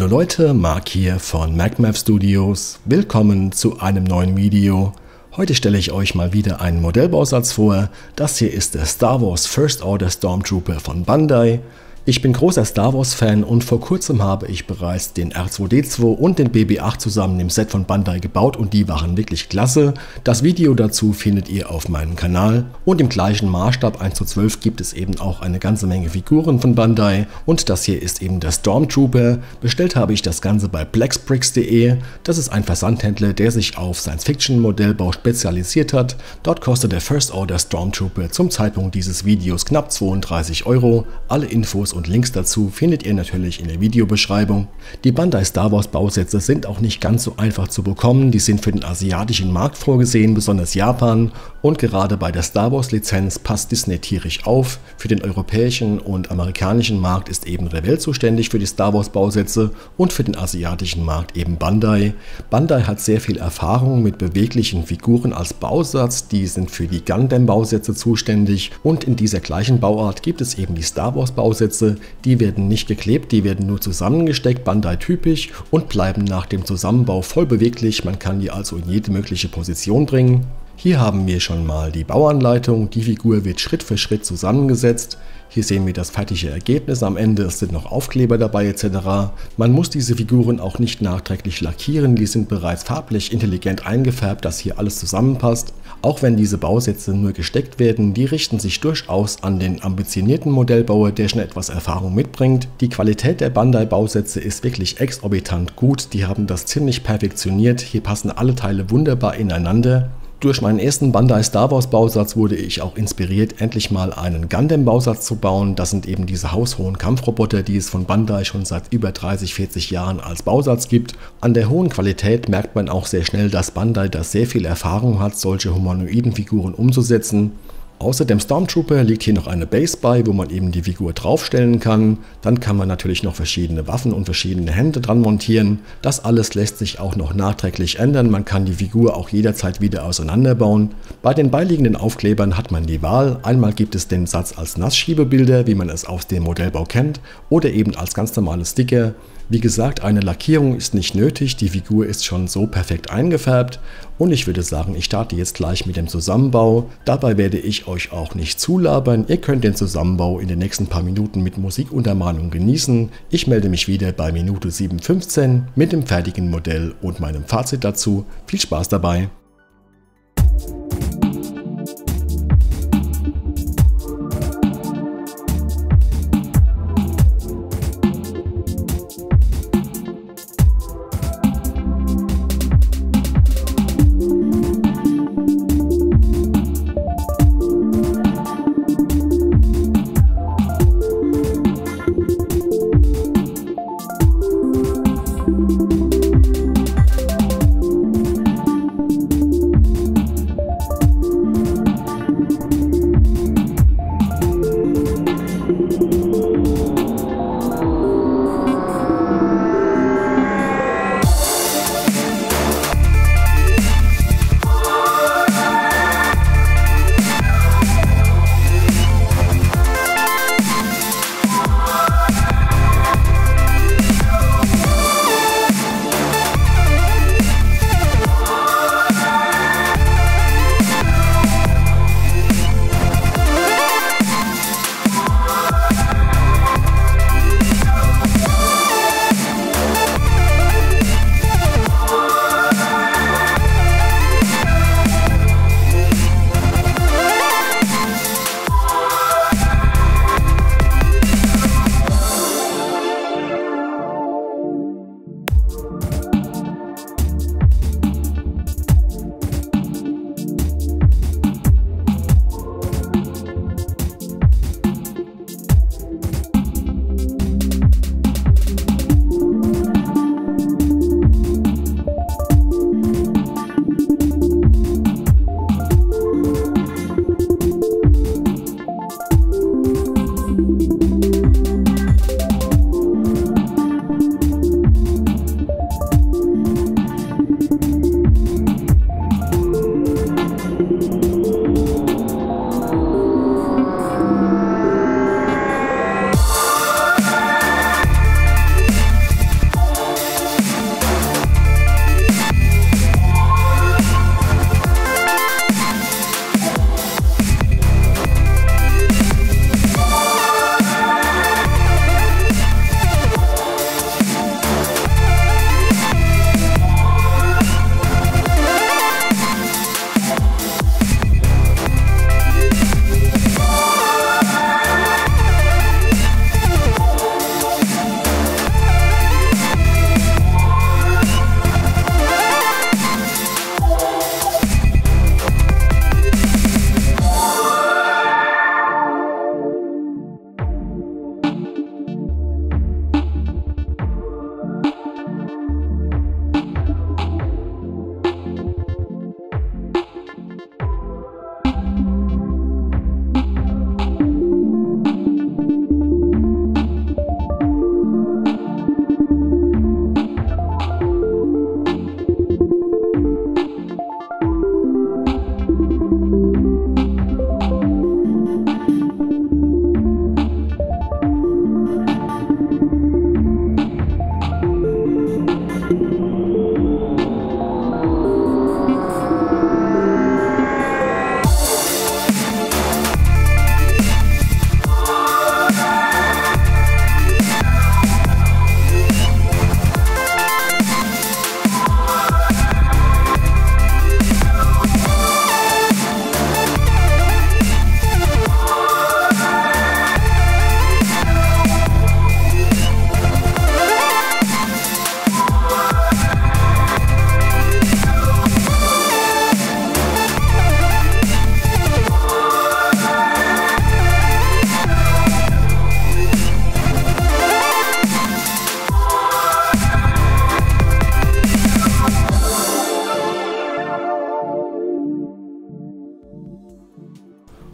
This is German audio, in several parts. Hallo Leute, Marc hier von Mac Mave Studios. Willkommen zu einem neuen Video. Heute stelle ich euch mal wieder einen Modellbausatz vor. Das hier ist der Star Wars First Order Stormtrooper von Bandai. Ich bin großer Star Wars Fan und vor kurzem habe ich bereits den R2-D2 und den BB-8 zusammen im Set von Bandai gebaut und die waren wirklich klasse. Das Video dazu findet ihr auf meinem Kanal und im gleichen Maßstab 1:12 gibt es eben auch eine ganze Menge Figuren von Bandai und das hier ist eben der Stormtrooper. Bestellt habe ich das Ganze bei Blacksbricks.de. Das ist ein Versandhändler, der sich auf Science-Fiction-Modellbau spezialisiert hat. Dort kostet der First Order Stormtrooper zum Zeitpunkt dieses Videos knapp 32 €. Alle Infos und Links dazu findet ihr natürlich in der Videobeschreibung. Die Bandai Star Wars Bausätze sind auch nicht ganz so einfach zu bekommen, die sind für den asiatischen Markt vorgesehen, besonders Japan, und gerade bei der Star Wars Lizenz passt Disney tierisch auf. Für den europäischen und amerikanischen Markt ist eben Revell zuständig für die Star Wars Bausätze und für den asiatischen Markt eben Bandai. Bandai hat sehr viel Erfahrung mit beweglichen Figuren als Bausatz, die sind für die Gundam Bausätze zuständig und in dieser gleichen Bauart gibt es eben die Star Wars Bausätze. Die werden nicht geklebt, die werden nur zusammengesteckt, Bandai typisch, und bleiben nach dem Zusammenbau voll beweglich. Man kann die also in jede mögliche Position bringen. Hier haben wir schon mal die Bauanleitung. Die Figur wird Schritt für Schritt zusammengesetzt. Hier sehen wir das fertige Ergebnis am Ende, es sind noch Aufkleber dabei etc. Man muss diese Figuren auch nicht nachträglich lackieren, die sind bereits farblich intelligent eingefärbt, dass hier alles zusammenpasst. Auch wenn diese Bausätze nur gesteckt werden, die richten sich durchaus an den ambitionierten Modellbauer, der schon etwas Erfahrung mitbringt. Die Qualität der Bandai-Bausätze ist wirklich exorbitant gut, die haben das ziemlich perfektioniert, hier passen alle Teile wunderbar ineinander. Durch meinen ersten Bandai Star Wars Bausatz wurde ich auch inspiriert, endlich mal einen Gundam Bausatz zu bauen. Das sind eben diese haushohen Kampfroboter, die es von Bandai schon seit über 30-40 Jahren als Bausatz gibt. An der hohen Qualität merkt man auch sehr schnell, dass Bandai da sehr viel Erfahrung hat, solche humanoiden Figuren umzusetzen. Außer dem Stormtrooper liegt hier noch eine Base bei, wo man eben die Figur draufstellen kann. Dann kann man natürlich noch verschiedene Waffen und verschiedene Hände dran montieren. Das alles lässt sich auch noch nachträglich ändern. Man kann die Figur auch jederzeit wieder auseinanderbauen. Bei den beiliegenden Aufklebern hat man die Wahl. Einmal gibt es den Satz als Nasschiebebilder, wie man es aus dem Modellbau kennt, oder eben als ganz normale Sticker. Wie gesagt, eine Lackierung ist nicht nötig, die Figur ist schon so perfekt eingefärbt und ich würde sagen, ich starte jetzt gleich mit dem Zusammenbau. Dabei werde ich euch auch nicht zulabern, ihr könnt den Zusammenbau in den nächsten paar Minuten mit Musikuntermalung genießen. Ich melde mich wieder bei Minute 7:15 mit dem fertigen Modell und meinem Fazit dazu. Viel Spaß dabei!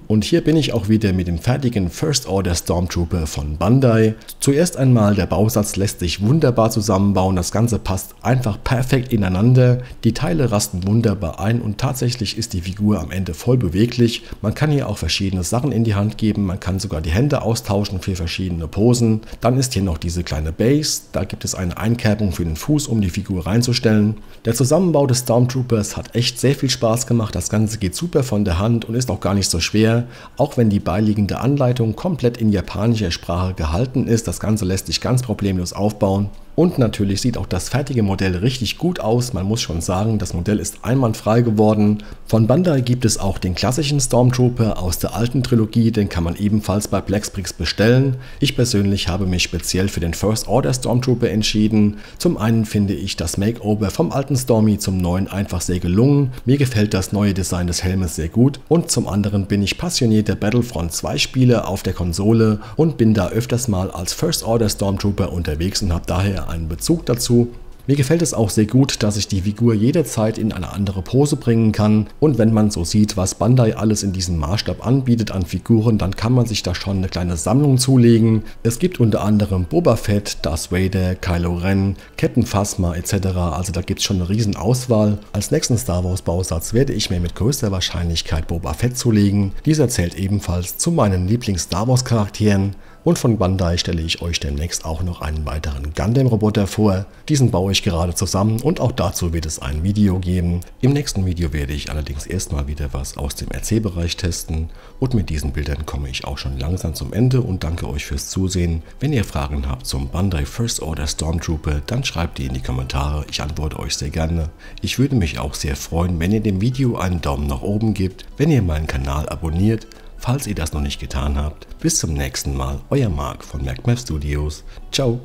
Und hier bin ich auch wieder mit dem fertigen First Order Stormtrooper von Bandai. Zuerst einmal, der Bausatz lässt sich wunderbar zusammenbauen, das Ganze passt einfach perfekt ineinander, die Teile rasten wunderbar ein und tatsächlich ist die Figur am Ende voll beweglich. Man kann hier auch verschiedene Sachen in die Hand geben, man kann sogar die Hände austauschen für verschiedene Posen. Dann ist hier noch diese kleine Base, da gibt es eine Einkerbung für den Fuß, um die Figur reinzustellen. Der Zusammenbau des Stormtroopers hat echt sehr viel Spaß gemacht, das Ganze geht super von der Hand und ist auch gar nicht so schwer. Auch wenn die beiliegende Anleitung komplett in japanischer Sprache gehalten ist, das Ganze lässt sich ganz problemlos aufbauen. Und natürlich sieht auch das fertige Modell richtig gut aus, man muss schon sagen, das Modell ist einwandfrei geworden. Von Bandai gibt es auch den klassischen Stormtrooper aus der alten Trilogie, den kann man ebenfalls bei Blacksbricks bestellen. Ich persönlich habe mich speziell für den First Order Stormtrooper entschieden. Zum einen finde ich das Makeover vom alten Stormy zum neuen einfach sehr gelungen, mir gefällt das neue Design des Helmes sehr gut und zum anderen bin ich passionierter Battlefront 2 Spieler auf der Konsole und bin da öfters mal als First Order Stormtrooper unterwegs und habe daher einen Bezug dazu. Mir gefällt es auch sehr gut, dass ich die Figur jederzeit in eine andere Pose bringen kann und wenn man so sieht, was Bandai alles in diesem Maßstab anbietet an Figuren, dann kann man sich da schon eine kleine Sammlung zulegen. Es gibt unter anderem Boba Fett, Darth Vader, Kylo Ren, Captain Phasma etc. Also da gibt es schon eine riesen Auswahl. Als nächsten Star Wars Bausatz werde ich mir mit größter Wahrscheinlichkeit Boba Fett zulegen. Dieser zählt ebenfalls zu meinen Lieblings-Star Wars Charakteren. Und von Bandai stelle ich euch demnächst auch noch einen weiteren Gundam-Roboter vor. Diesen baue ich gerade zusammen und auch dazu wird es ein Video geben. Im nächsten Video werde ich allerdings erstmal wieder was aus dem RC-Bereich testen. Und mit diesen Bildern komme ich auch schon langsam zum Ende und danke euch fürs Zusehen. Wenn ihr Fragen habt zum Bandai First Order Stormtrooper, dann schreibt die in die Kommentare. Ich antworte euch sehr gerne. Ich würde mich auch sehr freuen, wenn ihr dem Video einen Daumen nach oben gebt, wenn ihr meinen Kanal abonniert. Falls ihr das noch nicht getan habt, bis zum nächsten Mal, euer Marc von Mac Mave Studios. Ciao!